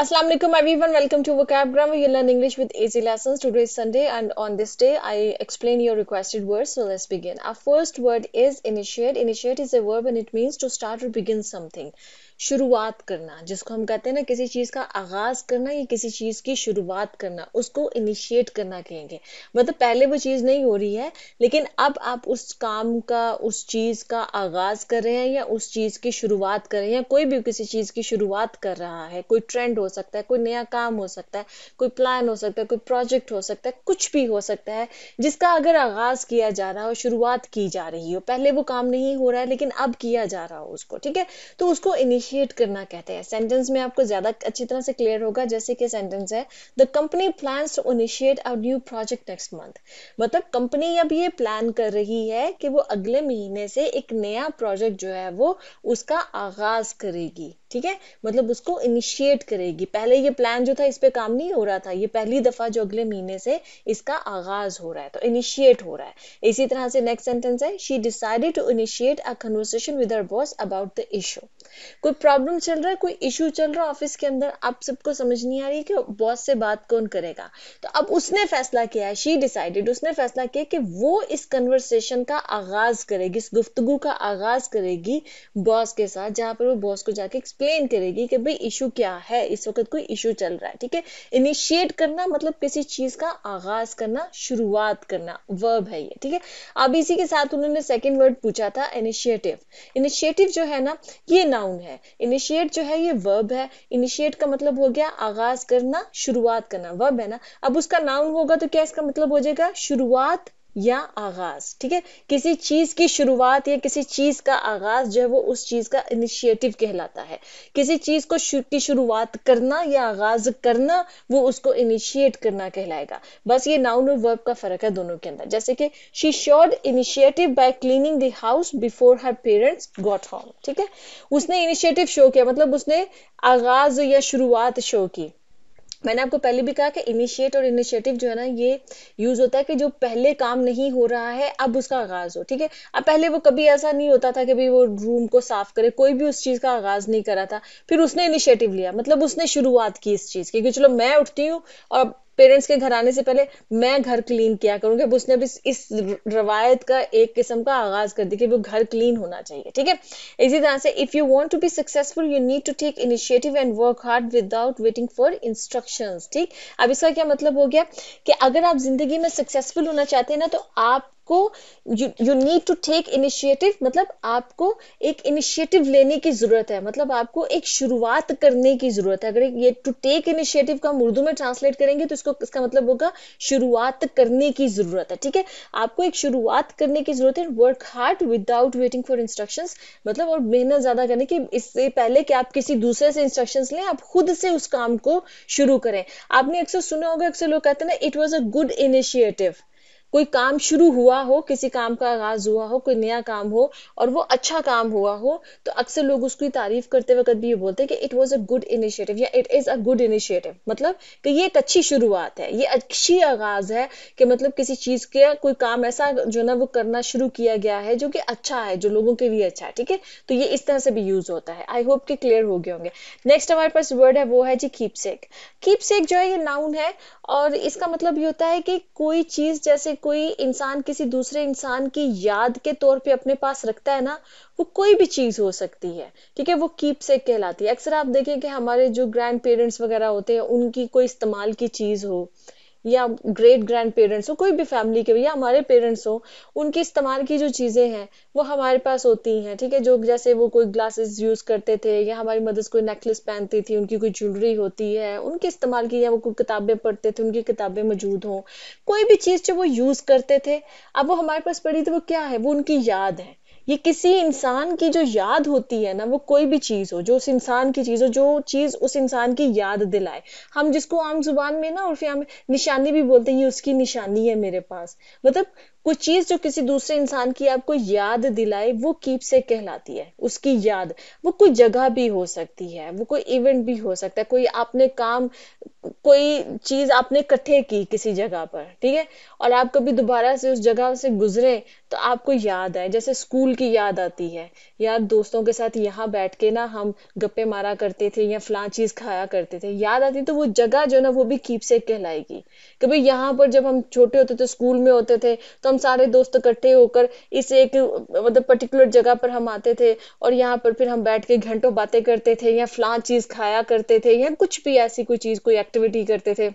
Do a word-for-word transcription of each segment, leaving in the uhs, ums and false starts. Assalamu alaikum everyone, welcome to VocabGram where you learn English with easy lessons. Today is Sunday and on this day I explain your requested words. So let's begin. Our first word is initiate. Initiate is a verb and it means to start or begin something. शुरुआत करना, जिसको हम कहते हैं ना किसी चीज़ का आगाज़ करना या किसी चीज़ की शुरुआत करना, उसको इनिशिएट करना कहेंगे. मतलब पहले वो चीज़ नहीं हो रही है लेकिन अब आप उस काम का, उस चीज़ का आगाज़ कर रहे हैं या उस चीज़ की शुरुआत कर रहे हैं. कोई भी किसी चीज़ की शुरुआत कर रहा है, कोई ट्रेंड हो सकता है, कोई नया काम हो सकता है, कोई प्लान हो सकता है, कोई प्रोजेक्ट हो सकता है, कुछ भी हो सकता है जिसका अगर आगाज़ किया जा रहा हो, शुरुआत की जा रही हो. पहले वो काम नहीं हो रहा है लेकिन अब किया जा रहा हो उसको, ठीक है, तो उसको इनिशिएट करना कहते हैं. सेंटेंस में आपको ज्यादा अच्छी तरह से क्लियर होगा. जैसे कि सेंटेंस है, the company plans to initiate a new project next month. मतलब कंपनी अब ये प्लान कर रही है कि वो अगले महीने से एक नया प्रोजेक्ट जो है वो उसका आगाज करेगी, ठीक है, मतलब उसको इनिशिएट करेगी. पहले ये प्लान जो था इस पे काम नहीं हो रहा था, ये पहली दफा जो अगले महीने से इसका आगाज हो रहा है, तो इनिशिएट हो रहा है. इसी तरह से नेक्स्ट सेंटेंस है, she decided to initiate a conversation with her boss about the issue. कोई प्रॉब्लम चल रहा है, कोई इशू चल रहा है ऑफिस के अंदर, आप सबको समझ नहीं आ रही कि बॉस से बात कौन करेगा, तो अब उसने फैसला किया है, शी डिसाइडेड, उसने फैसला किया कि वो इस कन्वर्सेशन का आगाज करेगी, इस गुफ्तगू का आगाज करेगी बॉस के साथ, जहां पर वो बॉस को जाके एक्सप्लेन करेगी कि भाई इशू क्या है, इस वक्त कोई इशू चल रहा है, ठीक है. इनिशिएट करना मतलब किसी चीज का आगाज करना, शुरुआत करना, वर्ब है ये, ठीक है. अब इसी के साथ उन्होंने सेकेंड वर्ड पूछा था, इनिशिएटिव. इनिशिएटिव जो है ना ये नाउन है, इनिशिएट जो है ये वर्ब है. इनिशिएट का मतलब हो गया आगाज करना, शुरुआत करना, वर्ब है ना. अब उसका नाउन होगा तो क्या इसका मतलब हो जाएगा शुरुआत या आगाज, ठीक है. किसी चीज की शुरुआत या किसी चीज का आगाज जो है वो उस चीज का इनिशिएटिव कहलाता है. किसी चीज को शु, की शुरुआत करना या आगाज करना वो उसको इनिशिएट करना कहलाएगा. बस ये नाउन और वर्ब का फर्क है दोनों के अंदर. जैसे कि she showed initiative by cleaning the house before her parents got home, ठीक है. उसने इनिशिएटिव शो किया, मतलब उसने आगाज या शुरुआत शो की. मैंने आपको पहले भी कहा कि इनिशिएट और इनिशिएटिव जो है ना ये यूज होता है कि जो पहले काम नहीं हो रहा है अब उसका आगाज हो, ठीक है. अब पहले वो कभी ऐसा नहीं होता था कि भाई वो रूम को साफ करे, कोई भी उस चीज का आगाज नहीं करा था, फिर उसने इनिशिएटिव लिया, मतलब उसने शुरुआत की इस चीज की कि चलो मैं उठती हूँ और पेरेंट्स के घर आने से पहले मैं घर क्लीन किया करूंगी. अब उसने भी इस रवायत का एक किस्म का आगाज कर दिया कि वो घर क्लीन होना चाहिए, ठीक है. इसी तरह से if you want to be successful you need to take initiative and work hard without waiting for instructions, ठीक. अब इसका क्या मतलब हो गया कि अगर आप जिंदगी में सक्सेसफुल होना चाहते हैं ना तो आप को you need to take initiative, मतलब आपको एक इनिशिएटिव लेने की जरूरत है, मतलब आपको एक शुरुआत करने की जरूरत है. अगर ये टू टेक इनिशिएटिव का हम उर्दू में ट्रांसलेट करेंगे तो इसको इसका मतलब होगा शुरुआत करने की जरूरत है, ठीक है. आपको एक शुरुआत करने की जरूरत है. Work hard without waiting for instructions, मतलब और मेहनत ज्यादा करने की, इससे पहले कि आप किसी दूसरे से इंस्ट्रक्शंस लें आप खुद से उस काम को शुरू करें. आपने अक्सर सुना होगा, अक्सर लोग कहते हैं ना it was a good initiative. कोई काम शुरू हुआ हो, किसी काम का आगाज हुआ हो, कोई नया काम हो और वो अच्छा काम हुआ हो, तो अक्सर लोग उसकी तारीफ करते वक्त भी ये बोलते हैं कि it was a good initiative या it is a good initiative, मतलब कि ये एक अच्छी शुरुआत है, ये अच्छी आगाज है, कि मतलब किसी चीज के कोई काम ऐसा जो ना वो करना शुरू किया गया है जो कि अच्छा है, जो लोगों के लिए अच्छा है, ठीक है. तो ये इस तरह से भी यूज होता है. आई होप कि क्लियर हो गए होंगे. नेक्स्ट हमारे पास वर्ड है वो है जी कीपसेक. कीपसेक जो है ये नाउन है और इसका मतलब ये होता है कि कोई चीज, जैसे कोई इंसान किसी दूसरे इंसान की याद के तौर पे अपने पास रखता है ना, वो कोई भी चीज हो सकती है, ठीक है, वो कीपसेक कहलाती है. अक्सर आप देखें कि हमारे जो ग्रैंड पेरेंट्स वगैरह होते हैं उनकी कोई इस्तेमाल की चीज हो या ग्रेट ग्रैंड पेरेंट्स हो, कोई भी फैमिली के या हमारे पेरेंट्स हो, उनके इस्तेमाल की जो चीजें हैं वो हमारे पास होती हैं, ठीक है, जो जैसे वो कोई ग्लासेस यूज करते थे या हमारी मदर्स कोई नेकलेस पहनती थी, उनकी कोई ज्वेलरी होती है, उनके इस्तेमाल की, या वो कोई किताबें पढ़ते थे, उनकी किताबें मौजूद हों, कोई भी चीज जो वो यूज करते थे अब वो हमारे पास पड़ी तो वो क्या है, वो उनकी याद है. ये किसी इंसान की जो याद होती है ना वो कोई भी चीज हो, जो उस इंसान की चीज हो, जो चीज उस इंसान की याद दिलाए, हम जिसको आम जुबान में ना और फिर हम निशानी भी बोलते हैं, ये उसकी निशानी है मेरे पास, मतलब कोई चीज जो किसी दूसरे इंसान की आपको याद दिलाए वो कीप से कहलाती है। उसकी याद, वो कोई जगह भी हो सकती है, वो कोई इवेंट भी हो सकता है, कोई आपने काम, कोई चीज आपने इकट्ठे की किसी जगह पर, ठीक है, और आप कभी दोबारा से उस जगह से गुजरे तो आपको याद आए। जैसे स्कूल की याद आती है, यार दोस्तों के साथ यहाँ बैठ के ना हम गप्पे मारा करते थे या फलां चीज खाया करते थे, याद आती, तो वो जगह जो ना वो भी कीप से कहलाएगी। कभी यहाँ पर जब हम छोटे होते थे, स्कूल में होते थे, तो हम सारे दोस्त इकट्ठे होकर इस एक मतलब पर्टिकुलर जगह पर हम आते थे और यहाँ पर फिर हम बैठ के घंटों बातें करते थे या फलां चीज खाया करते थे या कुछ भी ऐसी कोई चीज, कोई एक्टिविटी करते थे,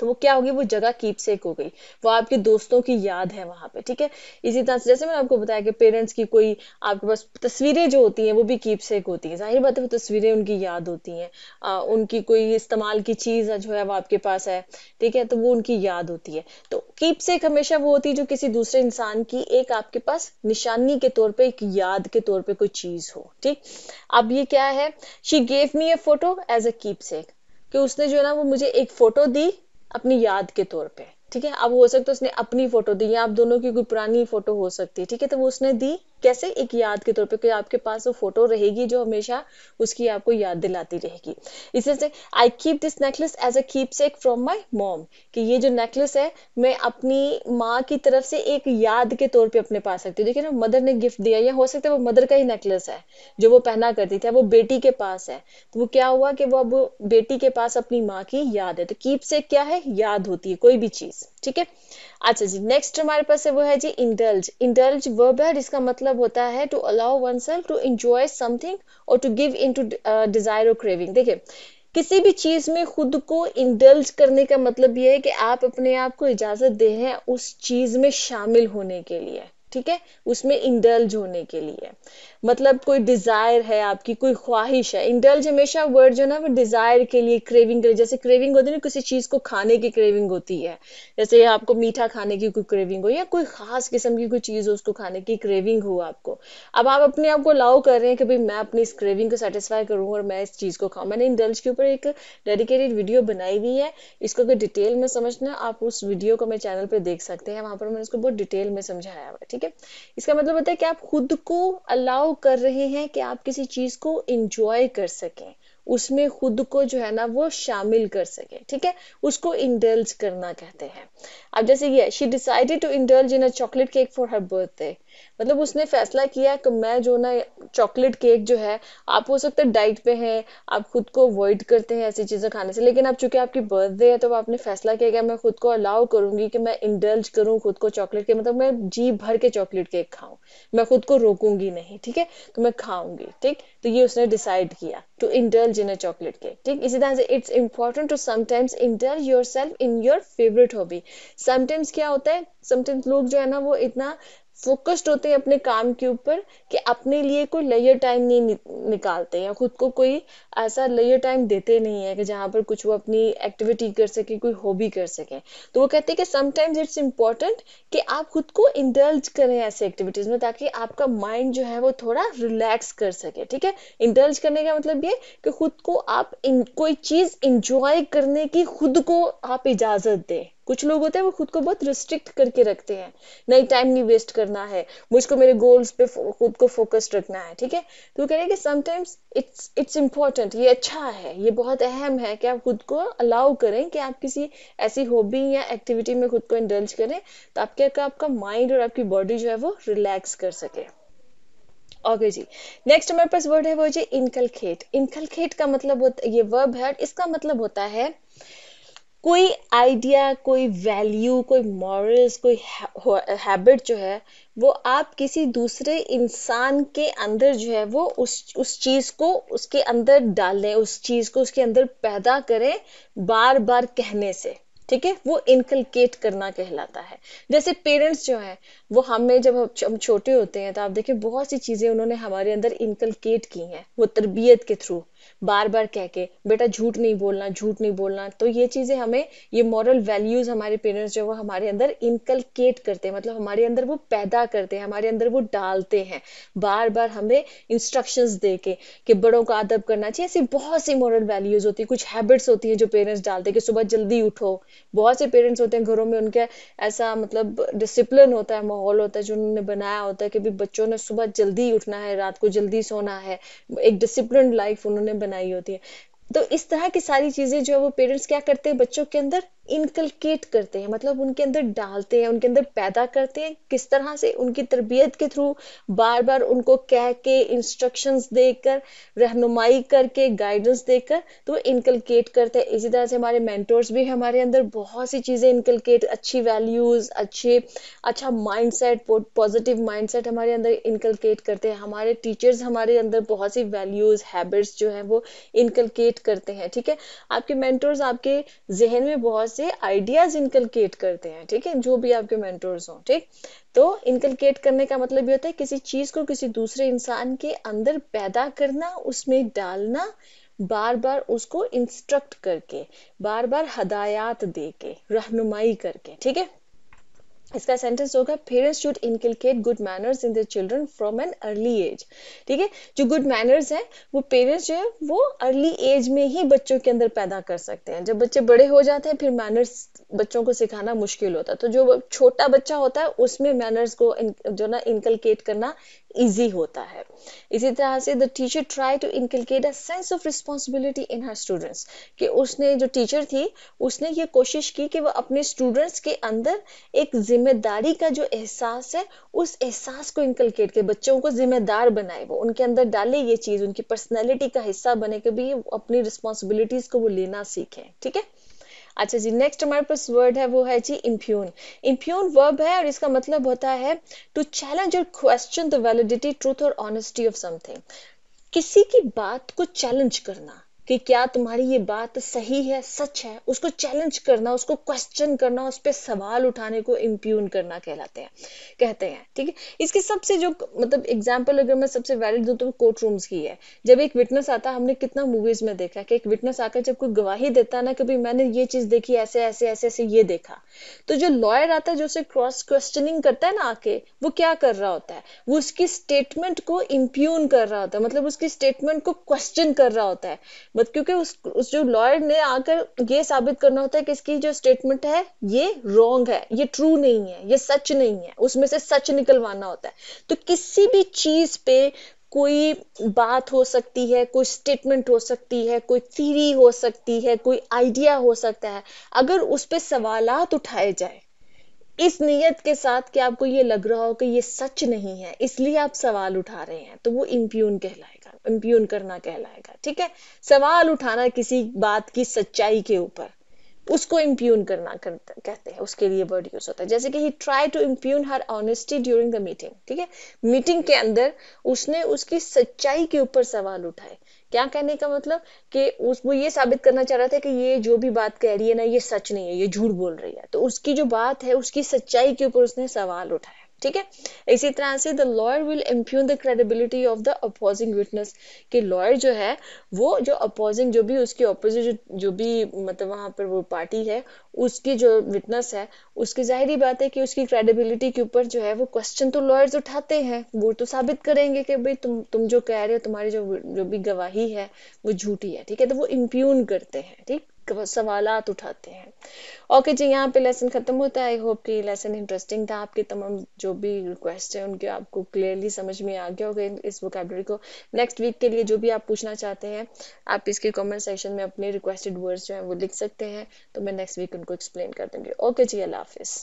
तो वो क्या होगी, वो जगह कीपसेक हो गई, वो आपके दोस्तों की याद है वहां पे, ठीक है। इसी तरह से जैसे मैंने आपको बताया कि पेरेंट्स की कोई आपके पास तस्वीरें जो होती हैं वो भी कीपसेक होती हैं, जाहिर बात है वो तस्वीरें उनकी याद होती हैं, आ, उनकी कोई इस्तेमाल की चीज जो है वो आपके पास है, ठीक है, तो वो उनकी याद होती है। तो कीपसेक हमेशा वो होती है जो किसी दूसरे इंसान की एक आपके पास निशानी के तौर पर, एक याद के तौर पर कोई चीज हो, ठीक। अब ये क्या है, she gave me a photo as a keepsake, कि उसने जो है ना वो मुझे एक फोटो दी अपनी याद के तौर पे, ठीक है। अब हो सकता है उसने अपनी फोटो दी या आप दोनों की कोई पुरानी फोटो हो सकती है, ठीक है, तो वो उसने दी कैसे, एक याद के तौर पे, कि आपके पास वो फोटो रहेगी जो हमेशा उसकी आपको याद दिलाती रहेगी। इसी से I keep this necklace as a keepsake from my mom, कि ये जो नेकलेस है मैं अपनी माँ की तरफ से एक याद के तौर पे अपने पास रखती हूँ। देखिए ना, मदर ने गिफ्ट दिया, या हो सकता है वो मदर का ही नेकलेस है जो वो पहना करती थी, वो बेटी के पास है, तो वो क्या हुआ कि वो अब बेटी के पास अपनी माँ की याद है। तो कीपसेक क्या है, याद होती है कोई भी चीज, ठीक है। अच्छा जी, नेक्स्ट हमारे पास है वो है जी इंडल्ज। इंडल्ज वर्ब है जिसका मतलब होता है to allow oneself to enjoy something और टू गिव इनटू डिजायर और क्रेविंग। देखिए, किसी भी चीज में खुद को इंडल्ज करने का मतलब यह है कि आप अपने आप को इजाजत दे हैं उस चीज में शामिल होने के लिए, ठीक है, उसमें इंडल्ज होने के लिए, मतलब कोई डिजायर है आपकी, कोई ख्वाहिश है। इंडल्ज हमेशा वर्ड जो ना वो डिजायर के लिए, क्रेविंग के लिए, जैसे क्रेविंग होती है ना, किसी चीज को खाने की क्रेविंग होती है, जैसे आपको मीठा खाने की कोई क्रेविंग हो या कोई खास किस्म की कोई चीज हो उसको खाने की क्रेविंग हो आपको, अब आप अपने आप को अलाउ कर रहे हैं कि भाई मैं अपनी इस क्रेविंग को सेटिस्फाई करूँ और मैं इस चीज को खाऊं। मैंने इंडल्ज के ऊपर एक डेडिकेटेड वीडियो बनाई हुई है, इसको अगर डिटेल में समझना आप उस वीडियो को मेरे चैनल पर देख सकते हैं, वहां पर मैंने उसको बहुत डिटेल में समझाया हुआ है, ठीक है। इसका मतलब होता है कि आप खुद को अलाउ कर रहे हैं कि आप किसी चीज को एंजॉय कर सकें, उसमें खुद को जो है ना वो शामिल कर सके, ठीक है, उसको इंडल्ज करना कहते हैं। अब जैसे ये she decided to indulge in a chocolate cake for her birthday, मतलब उसने फैसला किया कि मैं जो ना चॉकलेट केक जो है, आप हो सकता है डाइट पे हैं, आप खुद को अवॉइड करते हैं ऐसी चीजें खाने से, लेकिन अब चूंकि आपकी बर्थडे है तो आपने फैसला किया कि मैं खुद को अलाउ करूंगी कि मैं इंडल्ज करूं खुद को चॉकलेट केक, मतलब मैं जी भर के चॉकलेट केक खाऊं, मैं खुद को रोकूंगी नहीं, ठीक है, तो मैं खाऊंगी, ठीक। तो ये उसने डिसाइड किया to indulge in a chocolate cake, ठीक। इसी तरह से it's important to sometimes indulge yourself in your favourite hobby. Sometimes क्या होता है, समटाइम्स लोग जो है ना वो इतना फोकस्ड होते हैं अपने काम के ऊपर कि अपने लिए कोई लेयर टाइम नहीं नि निकालते या खुद को कोई ऐसा लेयर टाइम देते नहीं है कि जहाँ पर कुछ वो अपनी एक्टिविटी कर सके, कोई हॉबी कर सके। तो वो कहते हैं कि समटाइम्स इट्स इम्पॉर्टेंट कि आप खुद को इंडल्ज करें ऐसे एक्टिविटीज में, ताकि आपका माइंड जो है वो थोड़ा रिलैक्स कर सके, ठीक है। इंडल्ज करने का मतलब ये कि खुद को आप कोई चीज इंजॉय करने की खुद को आप इजाजत दें। कुछ लोग होते हैं वो खुद को बहुत रिस्ट्रिक्ट करके रखते हैं, नहीं टाइम नहीं वेस्ट करना है, मुझको मेरे गोल्स पे खुद को फोकस्ड रखना है, ठीक है। तो कह रहे हैं कि समटाइम्स इट्स इट्स इम्पोर्टेंट, ये अच्छा है, ये बहुत अहम है कि आप खुद को अलाउ करें कि आप किसी ऐसी हॉबी या एक्टिविटी में खुद को इंडल्ज करें, तो आपके आपका माइंड और आपकी बॉडी जो है वो रिलैक्स कर सके। ओके जी, नेक्स्ट हमारे पास वर्ड है वो जी इनकलकेट। इनकलकेट का मतलब होता है, ये वर्ब है, इसका मतलब होता है कोई आइडिया, कोई वैल्यू, कोई मॉरल्स, कोई हैबिट जो है वो आप किसी दूसरे इंसान के अंदर जो है वो उस उस चीज को उसके अंदर डालें, उस चीज को उसके अंदर पैदा करें बार बार कहने से, ठीक है, वो इनकलकेट करना कहलाता है। जैसे पेरेंट्स जो है वो हमें जब हम छोटे होते हैं तो आप देखिए बहुत सी चीजें उन्होंने हमारे अंदर इनकलकेट की हैं, वो तरबियत के थ्रू, बार बार कह के बेटा झूठ नहीं बोलना झूठ नहीं बोलना। तो ये चीजें हमें, ये मॉरल वैल्यूज हमारे पेरेंट्स जो वो हमारे अंदर इनकलकेट करते हैं, मतलब हमारे अंदर वो पैदा करते हैं, हमारे अंदर वो डालते हैं बार बार हमें इंस्ट्रक्शंस दे के कि बड़ों का अदब करना चाहिए। ऐसी बहुत सी मॉरल वैल्यूज होती है, कुछ हैबिट्स होती हैं जो पेरेंट्स डालते हैं कि सुबह जल्दी उठो। बहुत से पेरेंट्स होते हैं घरों में उनका ऐसा मतलब डिसिप्लिन होता है, माहौल होता है जो उन्होंने बनाया होता है कि भी बच्चों ने सुबह जल्दी उठना है, रात को जल्दी सोना है, एक डिसिप्लिन लाइफ उन्होंने बनाई होती है। तो इस तरह की सारी चीजें जो है वो पेरेंट्स क्या करते हैं बच्चों के अंदर इनकलकेट करते हैं, मतलब उनके अंदर डालते हैं, उनके अंदर पैदा करते हैं। किस तरह से? उनकी तरबियत के थ्रू, बार बार उनको कह के, इंस्ट्रक्शंस देकर, रहनुमाई करके, गाइडेंस देकर, तो इनकलकेट करते हैं। इसी तरह से हमारे मेंटोर्स भी हमारे अंदर बहुत सी चीजें इनकलकेट, अच्छी वैल्यूज, अच्छे अच्छा माइंडसेट, पॉजिटिव माइंडसेट हमारे अंदर इनकलकेट करते हैं। हमारे टीचर्स हमारे अंदर बहुत सी वैल्यूज, हैबिट्स जो है वो इनकलकेट करते हैं। ठीक है, आपके मेंटोर्स आपके जहन में बहुत से आइडियाज इनकलकेट करते हैं। ठीक है, जो भी आपके मेंटोर्स हों। ठीक, तो इनकलकेट करने का मतलब ये होता है किसी चीज को किसी दूसरे इंसान के अंदर पैदा करना, उसमें डालना, बार बार उसको इंस्ट्रक्ट करके, बार बार हदायत दे के, रहनुमाई करके। ठीक है, इसका सेंटेंस होगा parents should inculcate good manners in their children from an early age. ठीक है, जो गुड मैनर्स है वो पेरेंट्स जो है वो अर्ली एज में ही बच्चों के अंदर पैदा कर सकते हैं। जब बच्चे बड़े हो जाते हैं फिर मैनर्स बच्चों को सिखाना मुश्किल होता है, तो जो छोटा बच्चा होता है उसमें मैनर्स को जो ना इनकलकेट करना इजी होता है। इसी तरह से the teacher try to inculcate a sense of responsibility in her students, कि उसने जो टीचर थी उसने ये कोशिश की कि वह अपने स्टूडेंट्स के अंदर एक जिम्मेदारी का जो एहसास है उस एहसास को इनकलकेट के बच्चों को जिम्मेदार बनाए, वो उनके अंदर डाले ये चीज, उनकी पर्सनैलिटी का हिस्सा बने के भी अपनी रिस्पॉन्सिबिलिटीज को वो लेना सीखे। ठीक है, अच्छा जी, नेक्स्ट हमारे पास वर्ड है वो है जी इम्प्यून। इम्प्यून वर्ब है और इसका मतलब होता है टू चैलेंज और क्वेश्चन द वैलिडिटी, ट्रूथ और ऑनेस्टी ऑफ समथिंग। किसी की बात को चैलेंज करना कि क्या तुम्हारी ये बात सही है, सच है, उसको चैलेंज करना, उसको क्वेश्चन करना, उस पर सवाल उठाने को इम्प्यून करना कहलाते हैं, कहते हैं। ठीक है, इसके सबसे जो मतलब एग्जांपल अगर मैं सबसे वैलिड दूं तो कोर्ट रूम्स की है। जब एक विटनेस आता, हमने कितना मूवीज में देखा कि एक विटनेस आकर जब कोई गवाही देता ना, कभी मैंने ये चीज देखी, ऐसे ऐसे ऐसे ऐसे ये देखा, तो जो लॉयर आता है जो उसे क्रॉस क्वेश्चनिंग करता है ना आके, वो क्या कर रहा होता है, वो उसकी स्टेटमेंट को इम्प्यून कर रहा होता है, मतलब उसकी स्टेटमेंट को क्वेश्चन कर रहा होता है, क्योंकि उस, उस जो लॉयर ने आकर ये साबित करना होता है कि इसकी जो स्टेटमेंट है ये रॉन्ग है, ये ट्रू नहीं है, ये सच नहीं है, उसमें से सच निकलवाना होता है। तो किसी भी चीज पे कोई बात हो सकती है, कोई स्टेटमेंट हो सकती है, कोई थ्योरी हो सकती है, कोई आइडिया हो सकता है, अगर उस पे सवालात उठाए जाए इस नियत के साथ कि आपको ये लग रहा हो कि ये सच नहीं है इसलिए आप सवाल उठा रहे हैं, तो वो इम्प्यून कहलाएगा, इम्प्यून करना कहलाएगा। ठीक है, सवाल उठाना किसी बात की सच्चाई के ऊपर, उसको इम्प्यून करना कहते हैं, उसके लिए वर्ड यूज होता है। जैसे कि he try to impugn her honesty during the meeting. ठीक है, मीटिंग के अंदर उसने उसकी सच्चाई के ऊपर सवाल उठाए। क्या कहने का मतलब कि उस वो ये साबित करना चाह रहा था कि ये जो भी बात कह रही है ना ये सच नहीं है, ये झूठ बोल रही है, तो उसकी जो बात है उसकी सच्चाई के ऊपर उसने सवाल उठाया। ठीक है, इसी तरह से the lawyer will impugn the credibility of the opposing witness, कि लॉयर जो है वो जो अपोजिंग जो भी उसकी ऑपोजिट जो भी मतलब वहां पर वो पार्टी है उसकी जो विटनेस है उसकी जाहिर बात है कि उसकी क्रेडिबिलिटी के ऊपर जो है वो क्वेश्चन तो लॉयर्स उठाते हैं, वो तो साबित करेंगे कि भाई तुम तुम जो कह रहे हो, तुम्हारी जो जो भी गवाही है वो झूठी है। ठीक है, तो वो इम्प्यून करते हैं, ठीक, सवालात उठाते हैं। ओके जी, यहाँ पे लेसन खत्म होता है। आई होप कि लेसन इंटरेस्टिंग था। आपके तमाम जो भी रिक्वेस्ट है उनके आपको क्लियरली समझ में आ गया होगा इस वोकैबुलरी को। नेक्स्ट वीक के लिए जो भी आप पूछना चाहते हैं आप इसके कमेंट सेक्शन में अपने रिक्वेस्टेड वर्ड्स जो हैं वो लिख सकते हैं, तो मैं नेक्स्ट वीक उनको एक्सप्लेन कर दूंगी। ओके जी, अल्लाह हाफिज़।